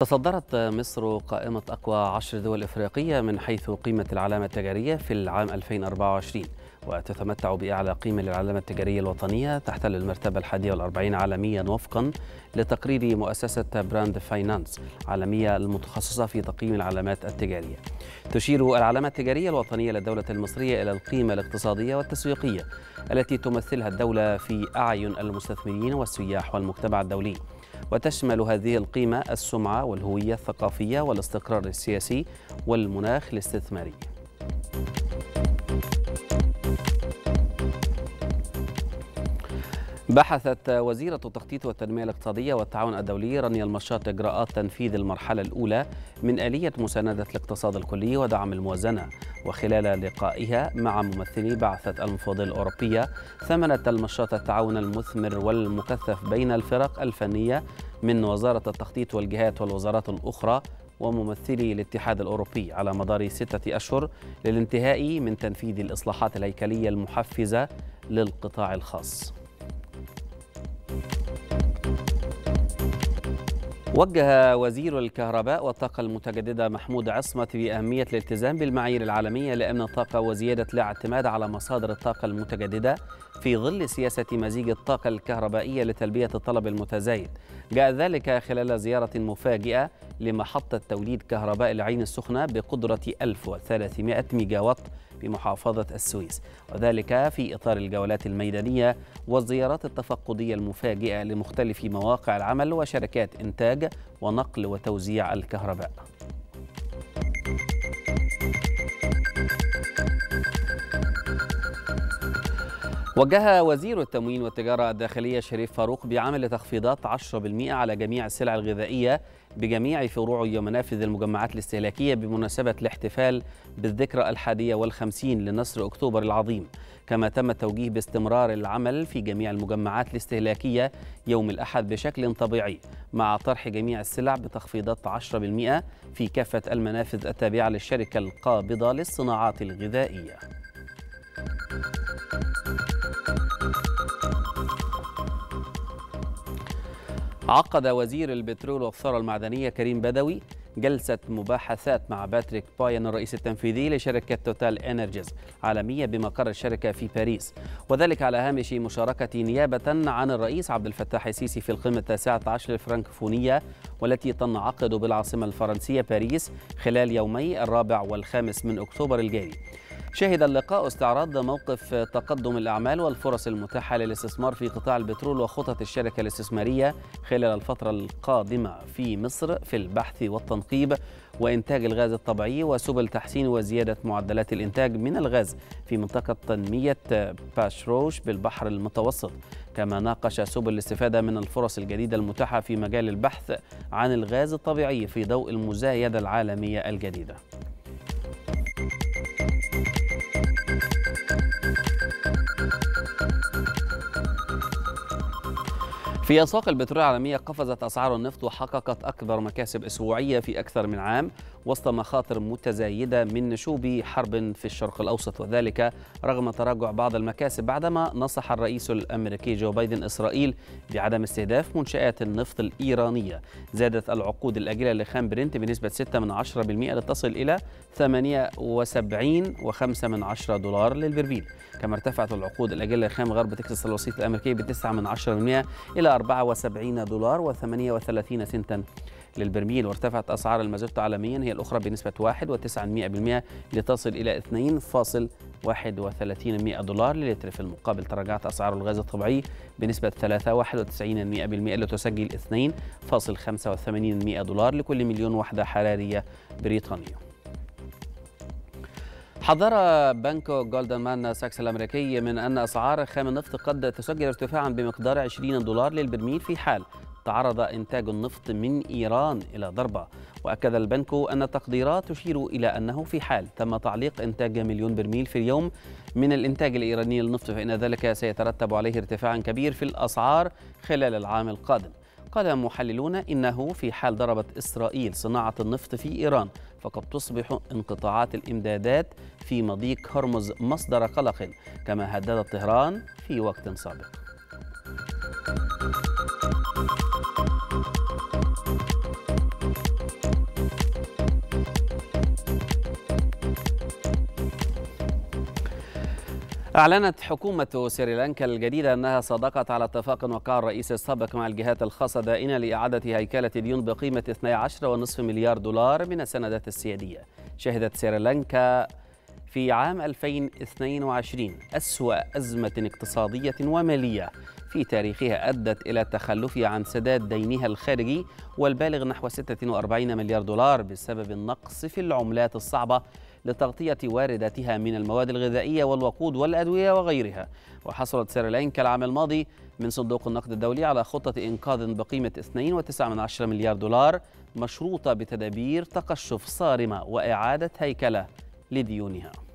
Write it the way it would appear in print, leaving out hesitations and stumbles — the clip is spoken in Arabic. تصدرت مصر قائمة أقوى 10 دول إفريقية من حيث قيمة العلامة التجارية في العام 2024، وتتمتع بأعلى قيمة للعلامة التجارية الوطنيه، تحتل المرتبة 41 عالميا وفقا لتقرير مؤسسة براند فاينانس العالمية المتخصصة في تقييم العلامات التجارية. تشير العلامة التجارية الوطنية للدولة المصرية إلى القيمة الاقتصادية والتسويقية التي تمثلها الدولة في أعين المستثمرين والسياح والمجتمع الدولي، وتشمل هذه القيمة السمعة والهوية الثقافية والاستقرار السياسي والمناخ الاستثماري. بحثت وزيرة التخطيط والتنمية الاقتصادية والتعاون الدولي رانيا المشاط إجراءات تنفيذ المرحلة الأولى من آلية مساندة الاقتصاد الكلي ودعم الموازنة، وخلال لقائها مع ممثلي بعثة المفوضية الأوروبية ثمنت المشاط التعاون المثمر والمكثف بين الفرق الفنية من وزارة التخطيط والجهات والوزارات الأخرى وممثلي الاتحاد الأوروبي على مدار 6 أشهر للانتهاء من تنفيذ الإصلاحات الهيكلية المحفزة للقطاع الخاص. وجه وزير الكهرباء والطاقة المتجددة محمود عصمت بأهمية الالتزام بالمعايير العالمية لأمن الطاقة وزيادة الاعتماد على مصادر الطاقة المتجددة في ظل سياسة مزيج الطاقة الكهربائية لتلبية الطلب المتزايد. جاء ذلك خلال زيارة مفاجئة لمحطة توليد كهرباء العين السخنة بقدرة 1300 ميجاوات بمحافظة السويس، وذلك في إطار الجولات الميدانية والزيارات التفقدية المفاجئة لمختلف مواقع العمل وشركات إنتاج ونقل وتوزيع الكهرباء. وجه وزير التموين والتجارة الداخلية شريف فاروق بعمل تخفيضات 10% على جميع السلع الغذائية بجميع فروع ومنافذ المجمعات الاستهلاكية بمناسبة الاحتفال بالذكرى 51 لنصر أكتوبر العظيم، كما تم التوجيه باستمرار العمل في جميع المجمعات الاستهلاكية يوم الأحد بشكل طبيعي، مع طرح جميع السلع بتخفيضات 10% في كافة المنافذ التابعة للشركة القابضة للصناعات الغذائية. عقد وزير البترول والثروة المعدنية كريم بدوي جلسة مباحثات مع باتريك باين الرئيس التنفيذي لشركة توتال انرجيز عالمية بمقر الشركة في باريس، وذلك على هامش مشاركة نيابة عن الرئيس عبد الفتاح السيسي في القمة 19 الفرنكفونية والتي تنعقد بالعاصمة الفرنسية باريس خلال يومي 4 و5 أكتوبر الجاري. شهد اللقاء استعراض موقف تقدم الأعمال والفرص المتاحة للاستثمار في قطاع البترول وخطط الشركة الاستثمارية خلال الفترة القادمة في مصر في البحث والتنقيب وإنتاج الغاز الطبيعي وسبل تحسين وزيادة معدلات الإنتاج من الغاز في منطقة تنمية باشروش بالبحر المتوسط، كما ناقش سبل الاستفادة من الفرص الجديدة المتاحة في مجال البحث عن الغاز الطبيعي في ضوء المزايدة العالمية الجديدة. في أسواق البترول العالمية قفزت أسعار النفط وحققت أكبر مكاسب أسبوعية في أكثر من عام وسط مخاطر متزايدة من نشوب حرب في الشرق الأوسط، وذلك رغم تراجع بعض المكاسب بعدما نصح الرئيس الأمريكي جو بايدن إسرائيل بعدم استهداف منشآت النفط الإيرانية. زادت العقود الأجلة لخام برنت بنسبة 0.6% لتصل إلى 78.5 دولار للبرميل، كما ارتفعت العقود الأجلة لخام غرب تكساس الوسيط الأمريكي ب0.9% إلى 74 دولار و38 سنتا للبرميل، وارتفعت أسعار المازوت عالميا هي الأخرى بنسبة 1.9% لتصل إلى 2.31 دولار للتر. في المقابل تراجعت أسعار الغاز الطبيعي بنسبة 3.91% لتسجل 2.85 دولار لكل مليون وحدة حرارية بريطانية. حذر بنك جولدمان ساكس الأمريكي من أن أسعار خام النفط قد تسجل ارتفاعا بمقدار 20 دولار للبرميل في حال تعرض إنتاج النفط من إيران إلى ضربة، وأكد البنك أن تقديرات تشير إلى أنه في حال تم تعليق إنتاج مليون برميل في اليوم من الإنتاج الإيراني للنفط فإن ذلك سيترتب عليه ارتفاع كبير في الأسعار خلال العام القادم. قال محللون إنه في حال ضربت إسرائيل صناعة النفط في إيران فقد تصبح انقطاعات الإمدادات في مضيق هرمز مصدر قلق كما هددت طهران في وقت سابق. أعلنت حكومة سريلانكا الجديدة أنها صادقت على اتفاق وقع الرئيس السابق مع الجهات الخاصة دائنة لإعادة هيكلة ديون بقيمة 12.5 مليار دولار من السندات السيادية. شهدت سريلانكا في عام 2022 أسوأ أزمة اقتصادية ومالية في تاريخها أدت إلى التخلف عن سداد دينها الخارجي والبالغ نحو 46 مليار دولار بسبب النقص في العملات الصعبة لتغطية وارداتها من المواد الغذائية والوقود والأدوية وغيرها. وحصلت سريلانكا العام الماضي من صندوق النقد الدولي على خطة إنقاذ بقيمة 2.9 مليار دولار مشروطة بتدابير تقشف صارمة وإعادة هيكلة لديونها.